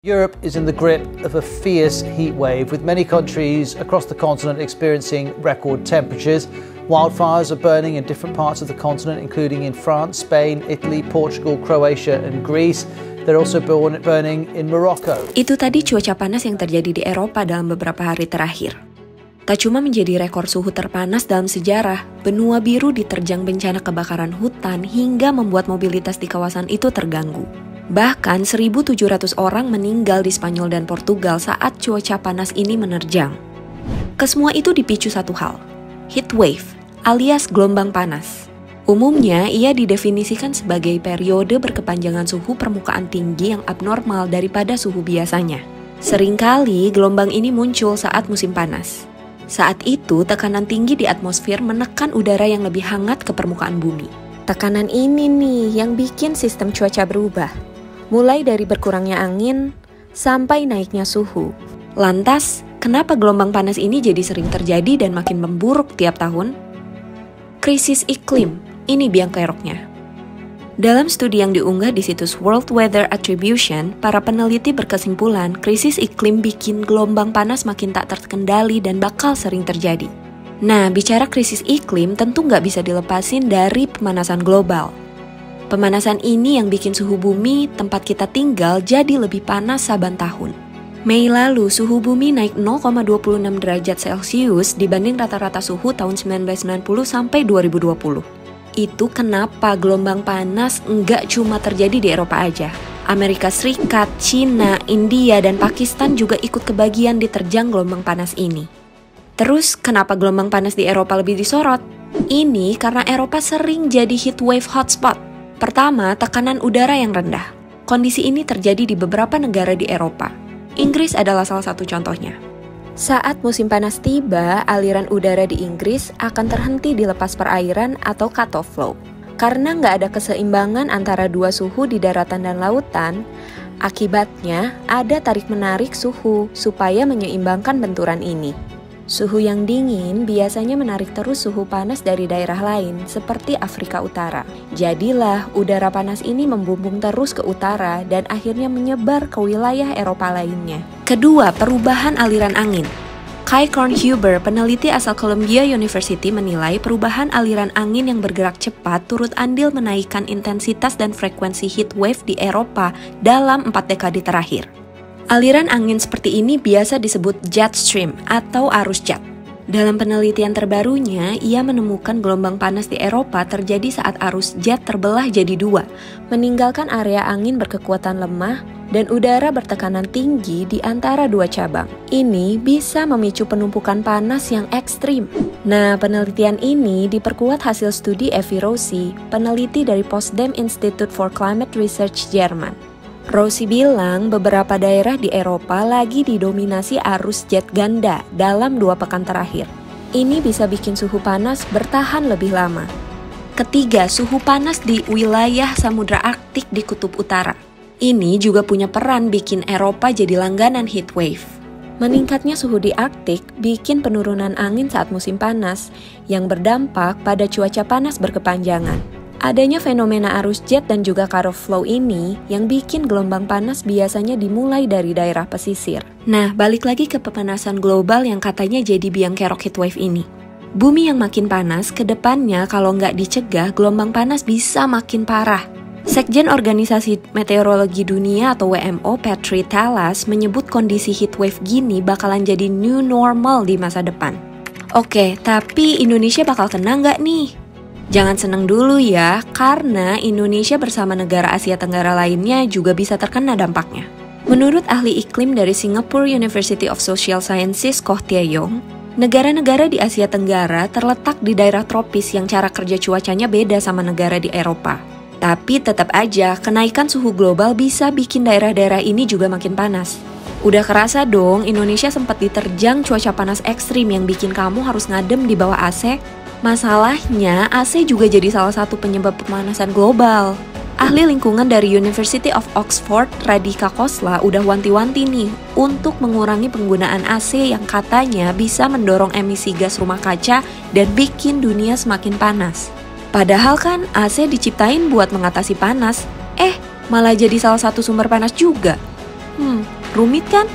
Europe is in the grip of a fierce heat wave, with many countries across the continent experiencing record temperatures. Wildfires are burning in different parts of the continent, including in France, Spain, Italy, Portugal, Croatia and Greece. They're also burning in Morocco. Itu tadi cuaca panas yang terjadi di Eropa dalam beberapa hari terakhir. Tak cuma menjadi rekor suhu terpanas dalam sejarah, benua biru diterjang bencana kebakaran hutan hingga membuat mobilitas di kawasan itu terganggu. Bahkan 1.700 orang meninggal di Spanyol dan Portugal saat cuaca panas ini menerjang. Kesemua itu dipicu satu hal, heat wave alias gelombang panas. Umumnya, ia didefinisikan sebagai periode berkepanjangan suhu permukaan tinggi yang abnormal daripada suhu biasanya. Seringkali gelombang ini muncul saat musim panas. Saat itu, tekanan tinggi di atmosfer menekan udara yang lebih hangat ke permukaan bumi. Tekanan ini nih yang bikin sistem cuaca berubah. Mulai dari berkurangnya angin, sampai naiknya suhu. Lantas, kenapa gelombang panas ini jadi sering terjadi dan makin memburuk tiap tahun? Krisis iklim, ini biang keroknya. Dalam studi yang diunggah di situs World Weather Attribution, para peneliti berkesimpulan krisis iklim bikin gelombang panas makin tak terkendali dan bakal sering terjadi. Nah, bicara krisis iklim tentu nggak bisa dilepasin dari pemanasan global. Pemanasan ini yang bikin suhu bumi tempat kita tinggal jadi lebih panas saban tahun. Mei lalu, suhu bumi naik 0,26 derajat Celcius dibanding rata-rata suhu tahun 1990 sampai 2020. Itu kenapa gelombang panas nggak cuma terjadi di Eropa aja. Amerika Serikat, China, India, dan Pakistan juga ikut kebagian diterjang gelombang panas ini. Terus, kenapa gelombang panas di Eropa lebih disorot? Ini karena Eropa sering jadi heat wave hotspot. Pertama, tekanan udara yang rendah. Kondisi ini terjadi di beberapa negara di Eropa. Inggris adalah salah satu contohnya. Saat musim panas tiba, aliran udara di Inggris akan terhenti di lepas perairan atau cut-off flow. Karena nggak ada keseimbangan antara dua suhu di daratan dan lautan, akibatnya ada tarik-menarik suhu supaya menyeimbangkan benturan ini. Suhu yang dingin biasanya menarik terus suhu panas dari daerah lain, seperti Afrika Utara. Jadilah, udara panas ini membumbung terus ke utara dan akhirnya menyebar ke wilayah Eropa lainnya. Kedua, perubahan aliran angin. Kai Kornhuber, peneliti asal Columbia University, menilai perubahan aliran angin yang bergerak cepat turut andil menaikkan intensitas dan frekuensi heat wave di Eropa dalam 4 dekade terakhir. Aliran angin seperti ini biasa disebut jet stream atau arus jet. Dalam penelitian terbarunya, ia menemukan gelombang panas di Eropa terjadi saat arus jet terbelah jadi dua, meninggalkan area angin berkekuatan lemah dan udara bertekanan tinggi di antara dua cabang. Ini bisa memicu penumpukan panas yang ekstrim. Nah, penelitian ini diperkuat hasil studi Efi Rousi, peneliti dari Potsdam Institute for Climate Research, Jerman. Rousi bilang beberapa daerah di Eropa lagi didominasi arus jet ganda dalam 2 pekan terakhir. Ini bisa bikin suhu panas bertahan lebih lama. Ketiga, suhu panas di wilayah Samudra Arktik di Kutub Utara. Ini juga punya peran bikin Eropa jadi langganan heat wave. Meningkatnya suhu di Arktik bikin penurunan angin saat musim panas yang berdampak pada cuaca panas berkepanjangan. Adanya fenomena arus jet dan juga cut-off flow ini yang bikin gelombang panas biasanya dimulai dari daerah pesisir. Nah, balik lagi ke pemanasan global yang katanya jadi biang kerok heat wave ini. Bumi yang makin panas, kedepannya kalau nggak dicegah, gelombang panas bisa makin parah. Sekjen Organisasi Meteorologi Dunia atau WMO, Patrick Talas, menyebut kondisi heat wave gini bakalan jadi new normal di masa depan. Oke, tapi Indonesia bakal kena nggak nih? Jangan seneng dulu ya, karena Indonesia bersama negara Asia Tenggara lainnya juga bisa terkena dampaknya. Menurut ahli iklim dari Singapore University of Social Sciences, Koh Tie Yong, negara-negara di Asia Tenggara terletak di daerah tropis yang cara kerja cuacanya beda sama negara di Eropa. Tapi tetap aja, kenaikan suhu global bisa bikin daerah-daerah ini juga makin panas. Udah kerasa dong, Indonesia sempat diterjang cuaca panas ekstrim yang bikin kamu harus ngadem di bawah AC. Masalahnya, AC juga jadi salah satu penyebab pemanasan global. Ahli lingkungan dari University of Oxford, Radhika Kosla, udah wanti-wanti nih untuk mengurangi penggunaan AC yang katanya bisa mendorong emisi gas rumah kaca dan bikin dunia semakin panas. Padahal kan AC diciptain buat mengatasi panas, malah jadi salah satu sumber panas juga. Rumit kan?